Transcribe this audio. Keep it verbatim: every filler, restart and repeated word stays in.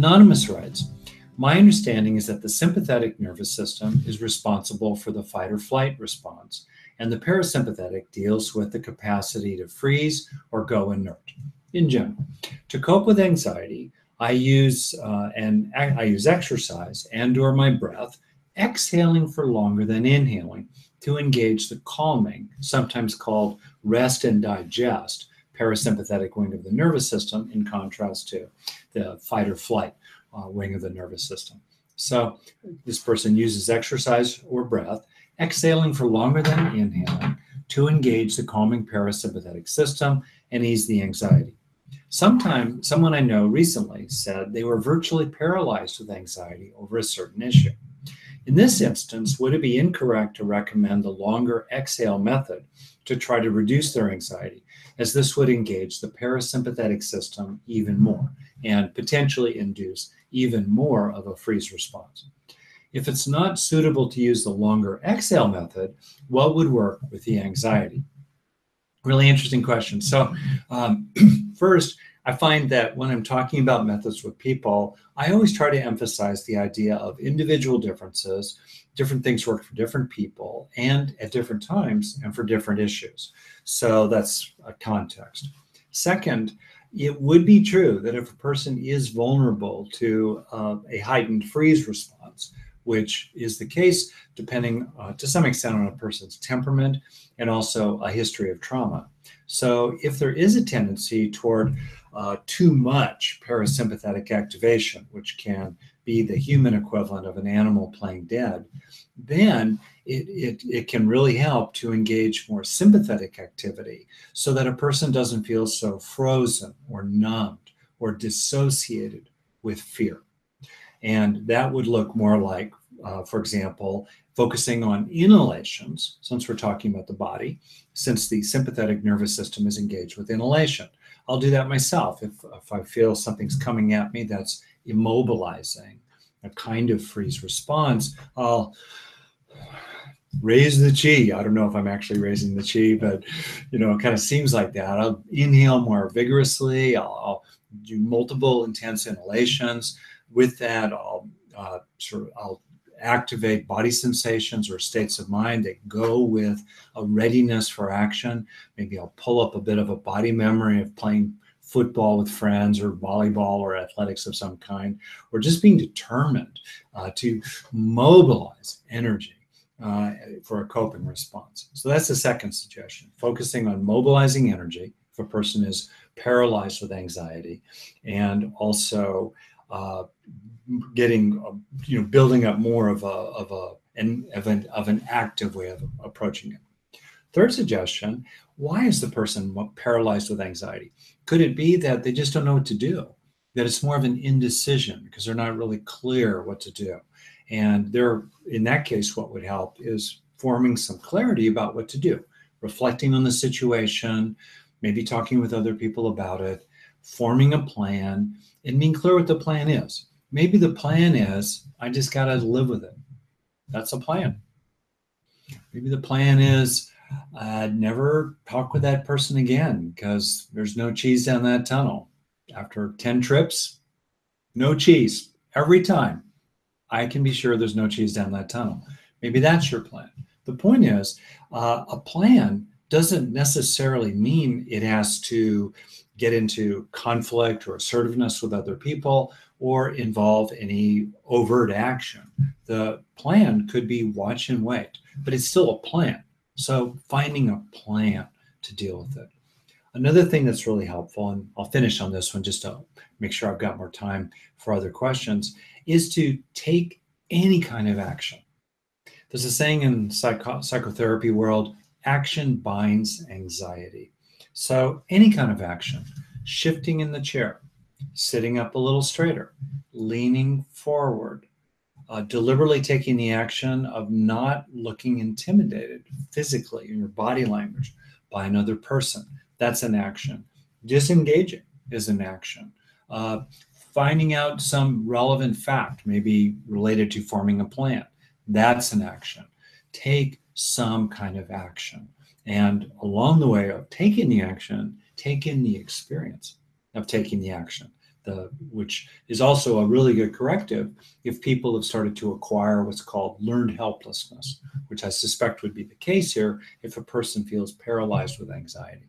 Anonymous writes, my understanding is that the sympathetic nervous system is responsible for the fight or flight response, and the parasympathetic deals with the capacity to freeze or go inert. In general, to cope with anxiety, I use uh, and I use exercise and/or my breath, exhaling for longer than inhaling, to engage the calming, sometimes called rest and digest, parasympathetic wing of the nervous system, in contrast to the fight or flight Uh, wing of the nervous system. So this person uses exercise or breath, exhaling for longer than inhaling, to engage the calming parasympathetic system and ease the anxiety. Sometime, someone I know recently said they were virtually paralyzed with anxiety over a certain issue. In this instance, would it be incorrect to recommend the longer exhale method to try to reduce their anxiety, as this would engage the parasympathetic system even more and potentially induce even more of a freeze response? If it's not suitable to use the longer exhale method, what would work with the anxiety? Really interesting question. So um, first, I find that when I'm talking about methods with people, I always try to emphasize the idea of individual differences. Different things work for different people and at different times and for different issues. So that's a context. Second, it would be true that if a person is vulnerable to uh, a heightened freeze response, which is the case depending uh, to some extent on a person's temperament and also a history of trauma. So if there is a tendency toward uh, too much parasympathetic activation, which can be the human equivalent of an animal playing dead, then it, it, it can really help to engage more sympathetic activity so that a person doesn't feel so frozen or numbed or dissociated with fear. And that would look more like, uh, for example, focusing on inhalations, since we're talking about the body, since the sympathetic nervous system is engaged with inhalation. I'll do that myself. If, if I feel something's coming at me that's immobilizing, a kind of freeze response, I'll raise the chi. I don't know if I'm actually raising the chi, but you know, it kind of seems like that. I'll inhale more vigorously. I'll, I'll do multiple intense inhalations. With that, I'll uh, sort of I'll activate body sensations or states of mind that go with a readiness for action. Maybe I'll pull up a bit of a body memory of playing football with friends or volleyball or athletics of some kind, or just being determined uh, to mobilize energy uh, for a coping response. So that's the second suggestion, focusing on mobilizing energy if a person is paralyzed with anxiety, and also uh, getting, uh, you know, building up more of a, of a, an, of an, of an active way of approaching it. Third suggestion, why is the person paralyzed with anxiety? Could it be that they just don't know what to do? That it's more of an indecision because they're not really clear what to do. And they're, in that case, what would help is forming some clarity about what to do, reflecting on the situation, maybe talking with other people about it, forming a plan, and being clear what the plan is. Maybe the plan is, I just got to live with it. That's a plan. Maybe the plan is, I'd never talk with that person again because there's no cheese down that tunnel. After ten trips, no cheese. Every time, I can be sure there's no cheese down that tunnel. Maybe that's your plan. The point is, uh, a plan doesn't necessarily mean it has to get into conflict or assertiveness with other people or involve any overt action. The plan could be watch and wait, but it's still a plan. So finding a plan to deal with it. Another thing that's really helpful, and I'll finish on this one just to make sure I've got more time for other questions, is to take any kind of action. There's a saying in psycho psychotherapy world, action binds anxiety. So any kind of action, shifting in the chair, sitting up a little straighter, leaning forward, uh, deliberately taking the action of not looking intimidated physically in your body language by another person. That's an action. Disengaging is an action. Uh, finding out some relevant fact, maybe related to forming a plan. That's an action. Take some kind of action. And along the way of taking the action, take in the experience of taking the action. the which is also a really good corrective if people have started to acquire what's called learned helplessness, which I suspect would be the case here if a person feels paralyzed with anxiety.